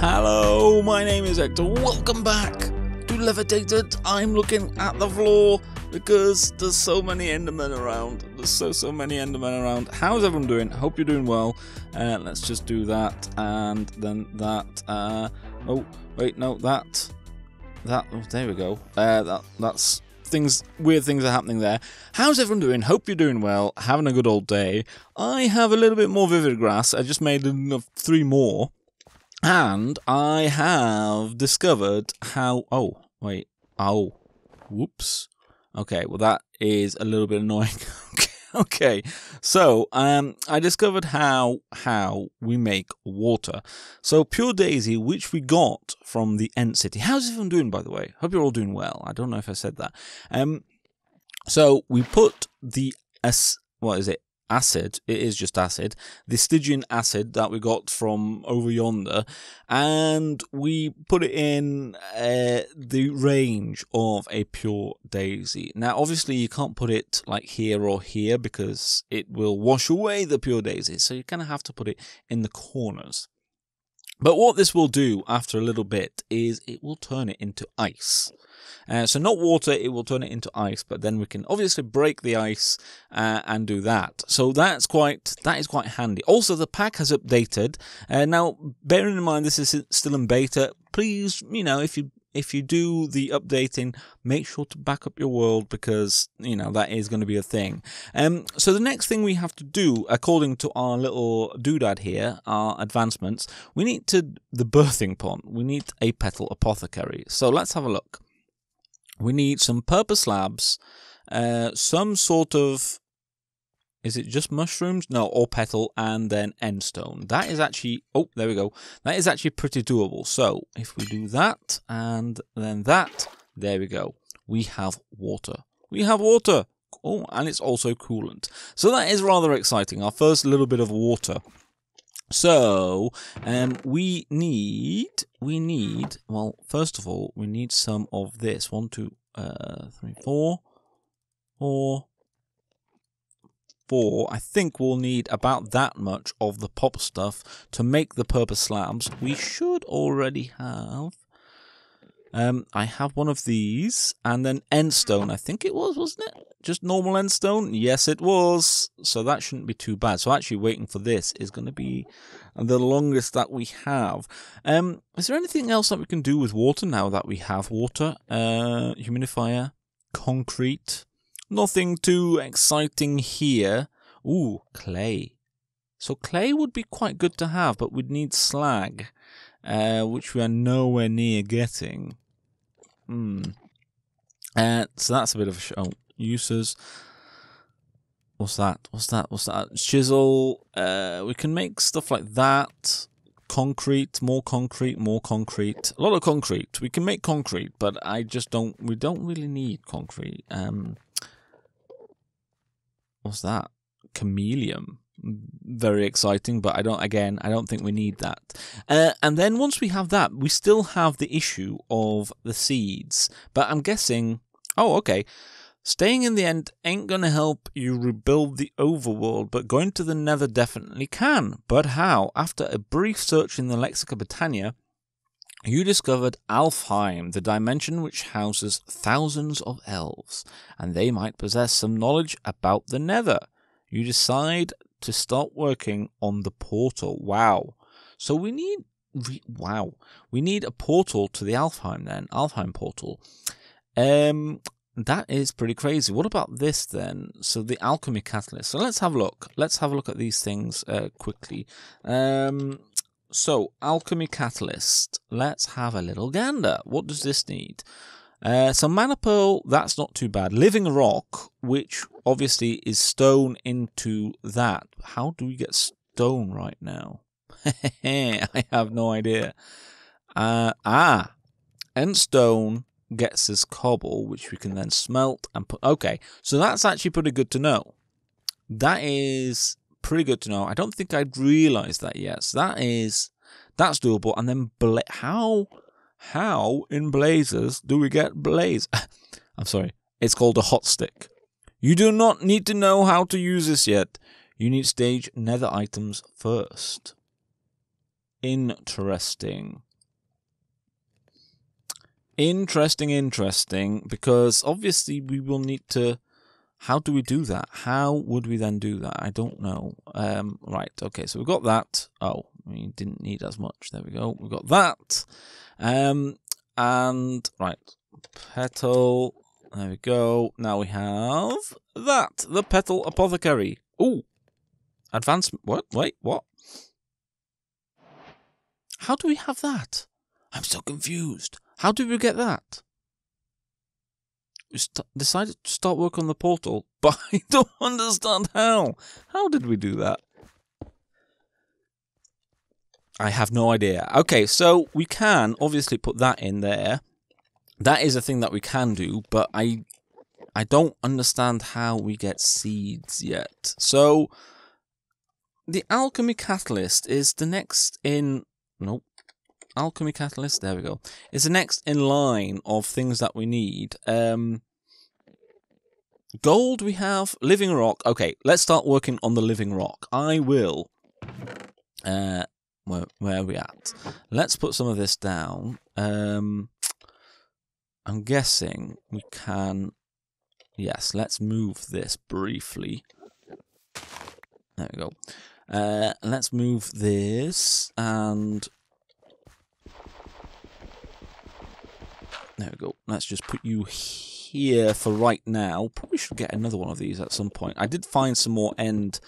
Hello, my name is Hector. Welcome back to Levitated. I'm looking at the floor because there's so many Endermen around. There's so many Endermen around. How's everyone doing? I hope you're doing well. Let's just do that and then that. Oh, wait, no, that. Oh, there we go. That's. Weird things are happening there. How's everyone doing? Hope you're doing well, having a good old day. I have a little bit more vivid grass. I just made enough 3 more, and I have discovered how. Oh wait. Oh, whoops. Okay. Well, that is a little bit annoying. Okay. So I discovered how we make water. So pure daisy, which we got from the Ent City. How's everyone doing, by the way? Hope you're all doing well. I don't know if I said that. So we put the what is it? Acid. It is just acid. The Stygian acid that we got from over yonder, and we put it in the range of a pure daisy. Now, obviously, you can't put it like here or here because it will wash away the pure daisies. So you kind of have to put it in the corners. But what this will do after a little bit is it will turn it into ice. So not water, it will turn it into ice, but then we can obviously break the ice and do that. So that is quite handy. Also, the pack has updated. Now, bearing in mind this is still in beta, please, you know, if you do the updating, make sure to back up your world because, you know, that is going to be a thing. So the next thing we have to do, according to our little doodad here, our advancements, we need to the birthing pond. We need a petal apothecary. So let's have a look. We need some purple slabs, some sort of... Is it just mushrooms? No, or petal, and then endstone. That is actually... Oh, there we go. That is actually pretty doable. So, if we do that, and then that, there we go. We have water. We have water! Oh, and it's also coolant. So that is rather exciting. Our first little bit of water. So, we need... Well, first of all, we need some of this. 1, 2, 3, 4. I think we'll need about that much of the pop stuff to make the purple slabs. We should already have... I have one of these, and then endstone, I think it was, wasn't it? Just normal endstone? Yes, it was. So that shouldn't be too bad. So actually waiting for this is going to be the longest that we have. Is there anything else that we can do with water now that we have water? Humidifier, concrete, nothing too exciting here. Ooh, clay. So clay would be quite good to have, but we'd need slag, which we are nowhere near getting. So that's a bit of a show. Uses. What's that? Chisel. We can make stuff like that. Concrete. More concrete. A lot of concrete. We can make concrete, but I just don't... We don't really need concrete. What's that? Chameleon. Very exciting, but I don't think we need that. And then once we have that, we still have the issue of the seeds. But I'm guessing... Oh, okay. Staying in the End ain't going to help you rebuild the overworld, but going to the Nether definitely can. But how? After a brief search in the Lexica Botania, you discovered Alfheim, the dimension which houses thousands of elves, and they might possess some knowledge about the Nether. You decide to start working on the portal. Wow. So we need... Wow. We need a portal to the Alfheim then. Alfheim portal. That is pretty crazy. What about this then? So the Alchemy Catalyst. So let's have a look. Let's have a look at these things quickly. So Alchemy Catalyst. Let's have a little gander. What does this need? So Mana Pearl, that's not too bad. Living Rock, which obviously is stone into that. How do we get stone right now? I have no idea. And stone gets us cobble, which we can then smelt and put... Okay, so that's actually pretty good to know. That is pretty good to know. I don't think I'd realised that yet. So that's doable. And then How in blazes do we get blaze? I'm sorry. It's called a hot stick. You do not need to know how to use this yet. You need stage nether items first. Interesting. Interesting, because obviously we will need to... How do we do that? How would we then do that? I don't know. Right, okay, so we've got that. Oh, we didn't need as much. There we go. We've got that. And, right, petal. There we go. Now we have that. The petal apothecary. Ooh. Advancement. What? Wait, what? How do we have that? I'm so confused. How did we get that? We decided to start work on the portal, but I don't understand how. How did we do that? I have no idea. Okay, so we can obviously put that in there. That is a thing that we can do, but I don't understand how we get seeds yet. So, the Alchemy Catalyst is the next in... Nope. Alchemy Catalyst, there we go. It's the next in line of things that we need. Gold we have, living rock. Okay, let's start working on the living rock. I will... where are we at? Let's put some of this down. I'm guessing we can... Yes, let's move this briefly. There we go. Let's move this and... There we go. Let's just put you here for right now. Probably should get another one of these at some point. I did find some more end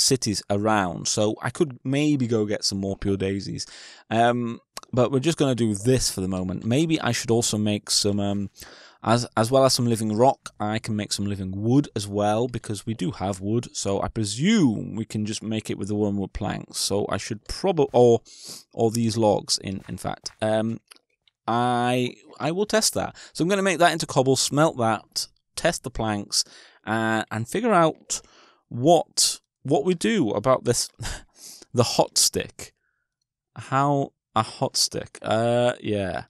cities around, so I could maybe go get some more pure daisies. But we're just going to do this for the moment. Maybe I should also make some, as well as some living rock, I can make some living wood as well, because we do have wood, so I presume we can just make it with the wormwood planks. So I should probably, or these logs, in fact. I will test that. So I'm going to make that into cobble, smelt that, test the planks, and figure out what we do about this, the hot stick. How a hot stick? Yeah.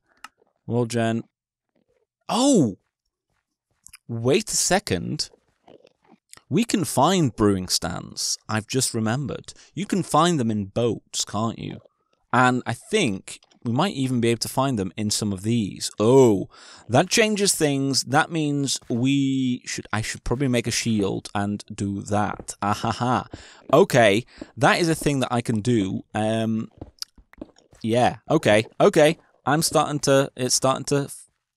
Well, Jen. Oh, wait a second. We can find brewing stands. I've just remembered. You can find them in boats, can't you? And I think. We might even be able to find them in some of these. Oh, that changes things. That means we should... I should probably make a shield and do that. Ahaha. Okay, that is a thing that I can do. Yeah, okay. I'm starting to... It's starting to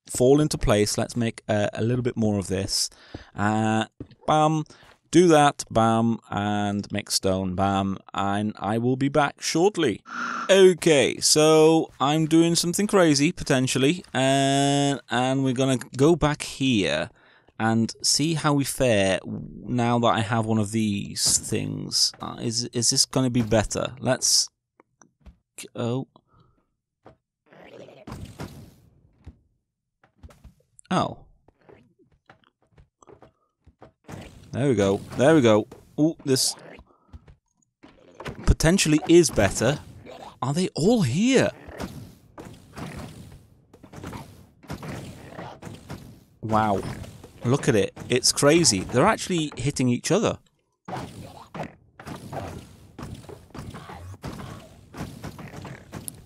fall into place. Let's make a little bit more of this. Bam. Do that, bam, and make stone, bam, and I will be back shortly. Okay, so I'm doing something crazy, potentially, and we're going to go back here and see how we fare now that I have one of these things. Is this going to be better? Let's... Oh. There we go. Ooh, this potentially is better. Are they all here? Wow. Look at it. It's crazy. They're actually hitting each other. As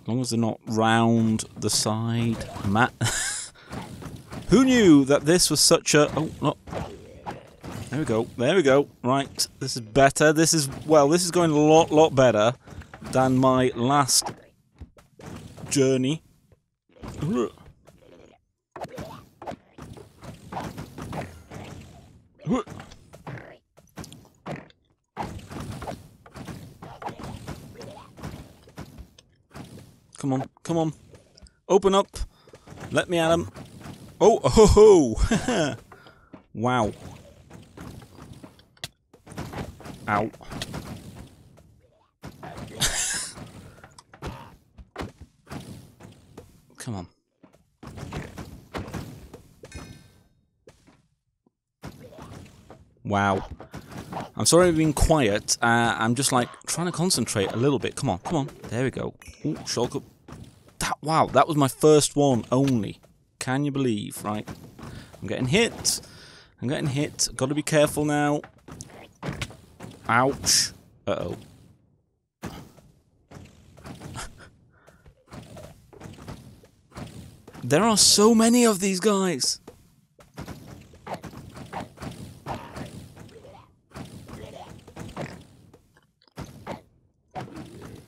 long as they're not round the side. Matt. Who knew that this was such a... Oh, no. There we go. Right, this is better. This is going a lot better than my last journey. Come on. Open up. Let me at him. Oh. Wow. Ow. Come on. Wow. I'm sorry I've been quiet. I'm just like trying to concentrate a little bit. Come on. There we go. Ooh, shulker. Wow, that was my first one only. Can you believe? Right. I'm getting hit. Gotta be careful now. Ouch. Uh-oh. There are so many of these guys.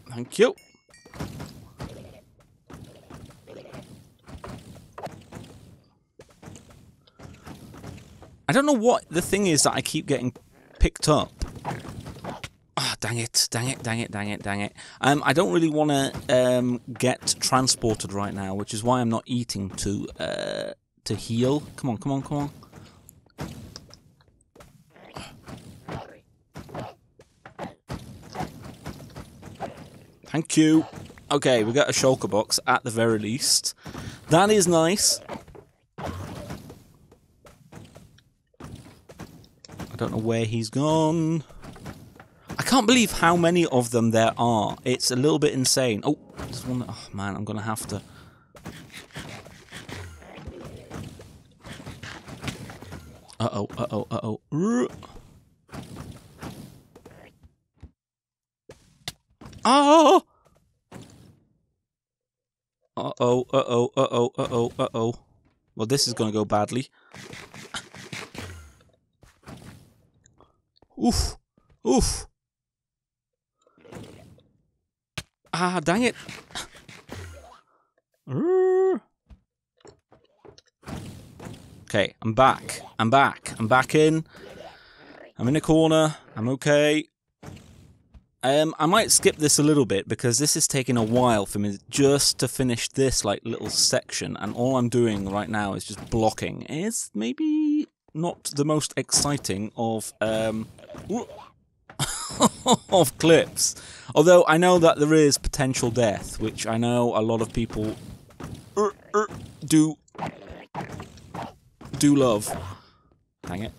Thank you. I don't know what the thing is that I keep getting picked up. Ah, oh, dang it, dang it, dang it, dang it, dang it. I don't really want to get transported right now, which is why I'm not eating to heal. Come on, come on, come on. Thank you. Okay, we got a shulker box at the very least. That is nice. I don't know where he's gone. I can't believe how many of them there are. It's a little bit insane. Oh, there's one. Oh man, I'm gonna have to. Uh-oh, uh-oh, uh-oh. Oh! Uh-oh, uh-oh, uh-oh, uh-oh, uh-oh. Well, this is gonna go badly. Oof. Oof. Ah, dang it. Okay, I'm back. I'm back. I'm back in. I'm in a corner. I'm okay. I might skip this a little bit because this is taking a while for me just to finish this like little section, and all I'm doing right now is just blocking. It's maybe not the most exciting of of clips, although I know that there is potential death, which I know a lot of people do love. Dang it.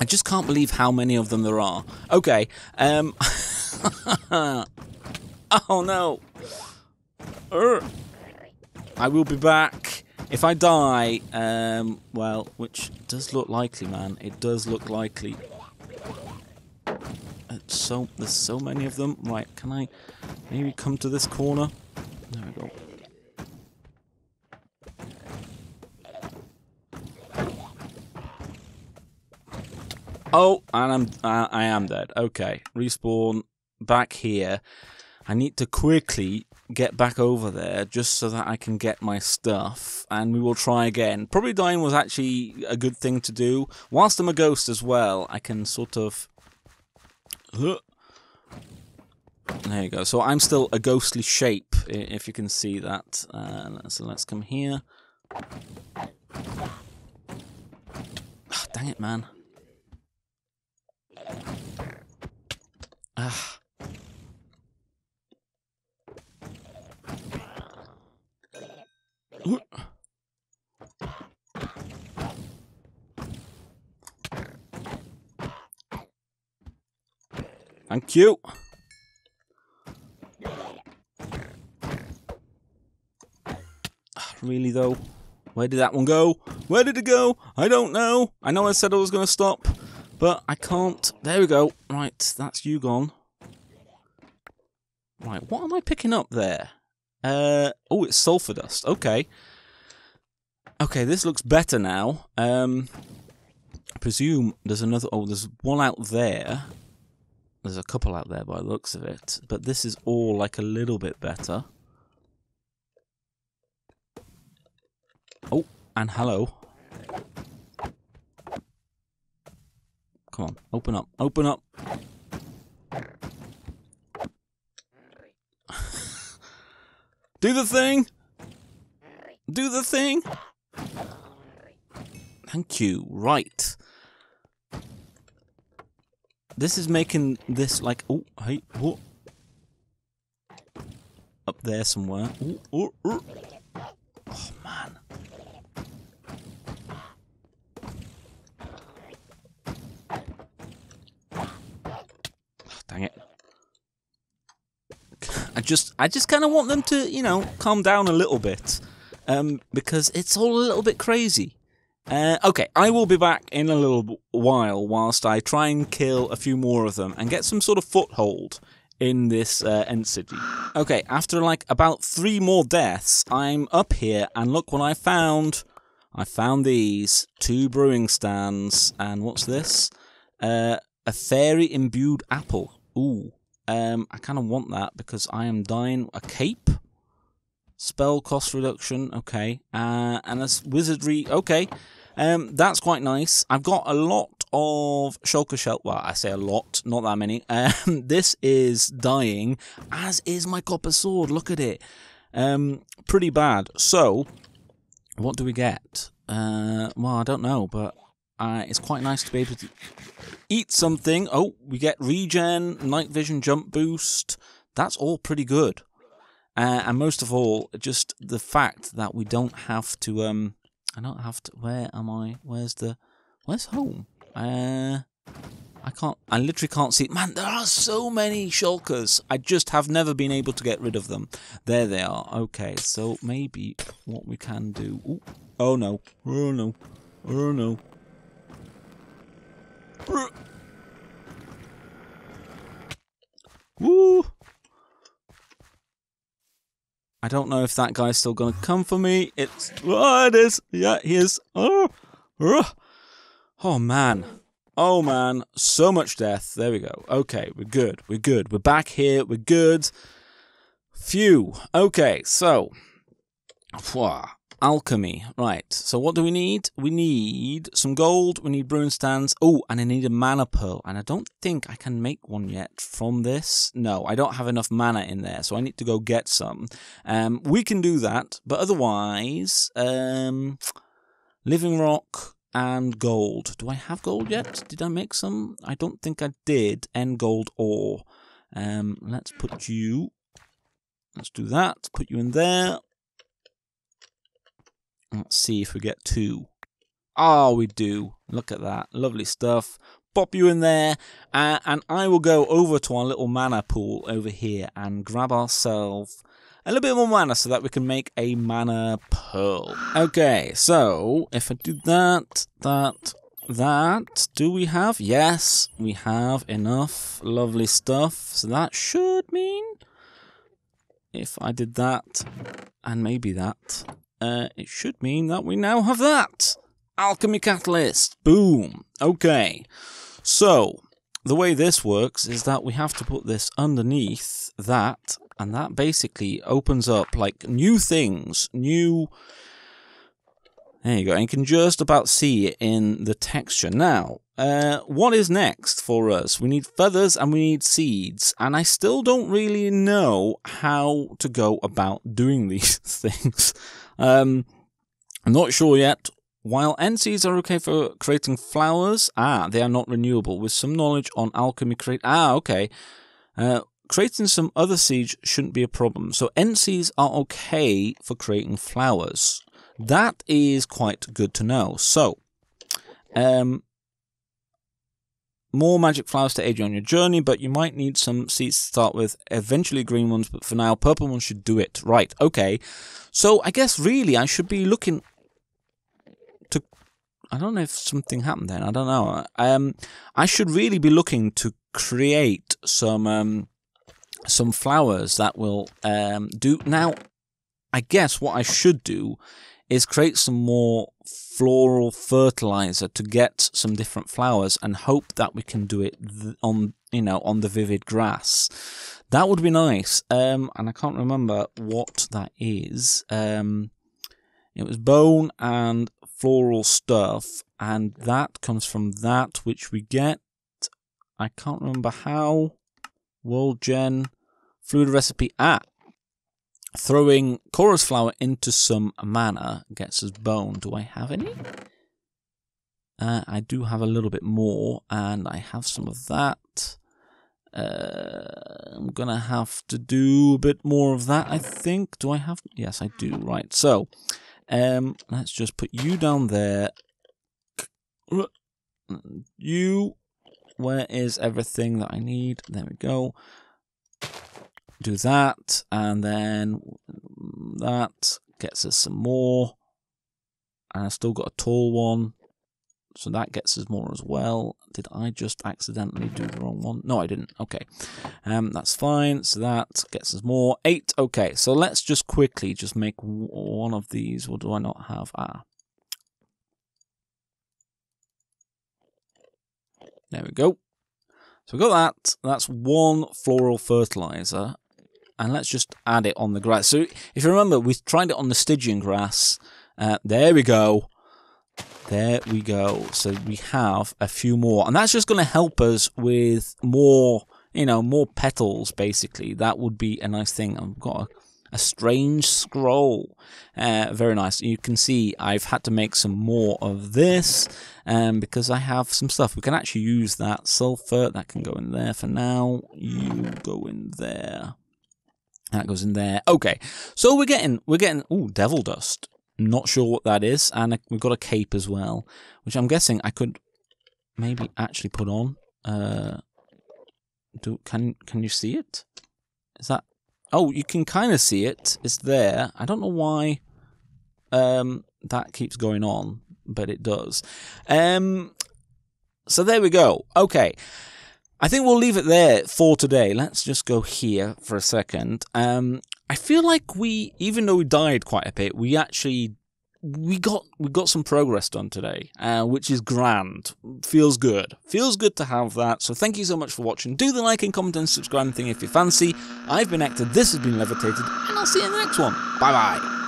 I just can't believe how many of them there are. Okay. Oh no. I will be back. If I die, well, which does look likely, man. It does look likely. It's so there's so many of them. Right, can I maybe come to this corner? There we go. Oh, and I am dead. Okay, respawn back here. I need to quickly get back over there just so that I can get my stuff, and we will try again. Probably dying was actually a good thing to do. Whilst I'm a ghost as well, I can sort of... There you go. So I'm still a ghostly shape, if you can see that. So let's come here. Oh, dang it, man. Ah. Thank you. Really though, where did that one go? Where did it go? I don't know. I know I said I was going to stop. But I can't. There we go. Right, that's you gone. Right, what am I picking up there? Oh, it's sulfur dust. Okay. Okay, this looks better now. I presume there's another. Oh, there's one out there. There's a couple out there by the looks of it. But this is all like a little bit better. Oh, and hello. Come on, open up, open up. Do the thing. Do the thing. Thank you. Right. This is making this like, oh, hey, whoa. Up there somewhere. Ooh, ooh, ooh. Oh, man. Dang it. I just kind of want them to, you know, calm down a little bit. Because it's all a little bit crazy. Okay, I will be back in a little while whilst I try and kill a few more of them and get some sort of foothold in this end city. Okay, after like about 3 more deaths, I'm up here and look what I found. I found these 2 brewing stands, and what's this? A fairy imbued apple. Ooh, I kind of want that because I am dying. A cape, spell cost reduction. Okay, and that's wizardry. Okay, that's quite nice. I've got a lot of shulker shell. Well, I say a lot, not that many. This is dying, as is my copper sword. Look at it. Pretty bad. So, what do we get? Well, I don't know, but it's quite nice to be able to eat something. Oh, we get regen, night vision, jump boost. That's all pretty good. And most of all, just the fact that we don't have to... I don't have to... Where am I? Where's home? I literally can't see... Man, there are so many shulkers. I just have never been able to get rid of them. There they are. Okay, so maybe what we can do... Ooh. Oh, no. Oh, no. Oh, no. Woo! I don't know if that guy's still gonna come for me. It's... Oh, it is! Yeah, he is. Oh, oh man. Oh man. So much death. There we go. Okay, we're good. We're good. We're back here. We're good. Phew. Okay, so... Alchemy. Right. So what do we need? We need some gold. We need brewing stands. Oh, and I need a mana pearl. And I don't think I can make one yet from this. No, I don't have enough mana in there. So I need to go get some. We can do that. But otherwise, living rock and gold. Do I have gold yet? Did I make some? I don't think I did. End gold ore. Let's put you... Let's do that. Put you in there. Let's see if we get 2. Oh, we do. Look at that. Lovely stuff. Pop you in there. And I will go over to our little mana pool over here and grab ourselves a little bit more mana so that we can make a mana pearl. Okay, so if I do that, do we have? Yes, we have enough. Lovely stuff. So that should mean if I did that and maybe that... it should mean that we now have that! Alchemy Catalyst! Boom! Okay. So, the way this works is that we have to put this underneath that, and that basically opens up, like, new things, new... There you go, and you can just about see it in the texture. Now, what is next for us? We need feathers and we need seeds, and I still don't really know how to go about doing these things. I'm not sure yet. While end seeds are okay for creating flowers, they are not renewable. With some knowledge on alchemy okay. Creating some other seeds shouldn't be a problem. So end seeds are okay for creating flowers. That is quite good to know. So, more magic flowers to aid you on your journey, but you might need some seeds to start with, eventually green ones, but for now, purple ones should do it. Right, okay. So, I guess, really, I should be looking to... I don't know if something happened then. I don't know. I should really be looking to create some flowers that will do... Now, I guess what I should do is create some more floral fertilizer to get some different flowers and hope that we can do it on the vivid grass. That would be nice. And I can't remember what that is. It was bone and floral stuff, and that comes from that, which we get. I can't remember how. World Gen fluid recipe. Throwing chorus flower into some mana gets us bone. Do I have any? I do have a little bit more, and I have some of that. I'm going to have to do a bit more of that, I think. Do I have? Yes, I do. Right, so let's just put you down there. You, where is everything that I need? There we go. Do that, and then that gets us some more, and I've still got a tall one. So that gets us more as well. Did I just accidentally do the wrong one? No, I didn't. Okay, that's fine. So that gets us more. 8. Okay, so let's just quickly just make one of these. What do I not have? Ah. There we go. So we've got that. That's one floral fertilizer. And let's just add it on the grass. So if you remember, we tried it on the Stygian grass. There we go. There we go. So we have a few more. And that's just going to help us with more, you know, more petals, basically. That would be a nice thing. I've got a strange scroll. Very nice. You can see I've had to make some more of this because I have some stuff. We can actually use that sulfur. That can go in there for now. You go in there. That goes in there. Okay. So we're getting, ooh, devil dust. Not sure what that is, and we've got a cape as well, which I'm guessing I could maybe actually put on. Can you see it? Is that? Oh, you can kind of see it. It's there. I don't know why that keeps going on, but it does. So there we go. Okay. I think we'll leave it there for today. Let's just go here for a second. I feel like we, even though we died quite a bit, we actually we got some progress done today, which is grand. Feels good. Feels good to have that. So thank you so much for watching. Do the like and comment and subscribe thing if you fancy. I've been Hector. This has been Levitated, and I'll see you in the next one. Bye bye.